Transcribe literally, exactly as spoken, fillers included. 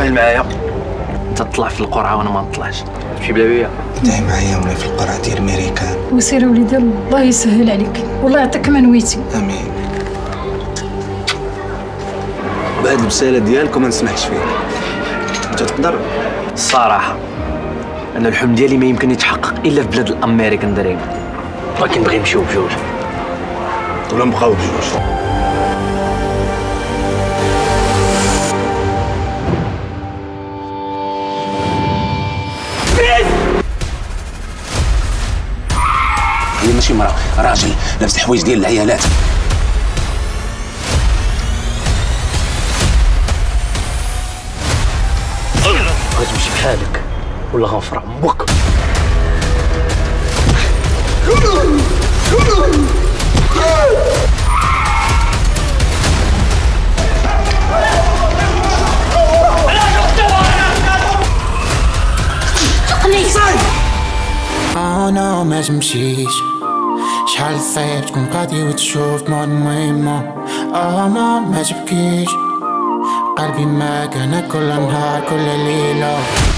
خلي معايا. انت تطلع في القرعه وانا ما نطلعش. ماشي بلا بيا. دعي معايا ولا في القرعه ديال ميريكان. وسير وليدي الله يسهل عليك، والله يعطيك ما نويتي. امين. بهاد البساله ديالكم ما نسمحش فيها. انت تقدر؟ الصراحه انا الحلم ديالي ما يمكن يتحقق الا في بلاد الامريكان دريم، ولكن بغي نمشيو بجوج ولا نبقاو بجوج. هي ماشي مرأة، راجل لابس الحوايج ديال العيالات. غتمشي بحالك ولا غنفرع امك. انا ما تمشيش شحال صعيب تكون قادي وتشوف مون مهمة. انا ما تبكيش قلبي معاك، انا كل نهار كل ليلة.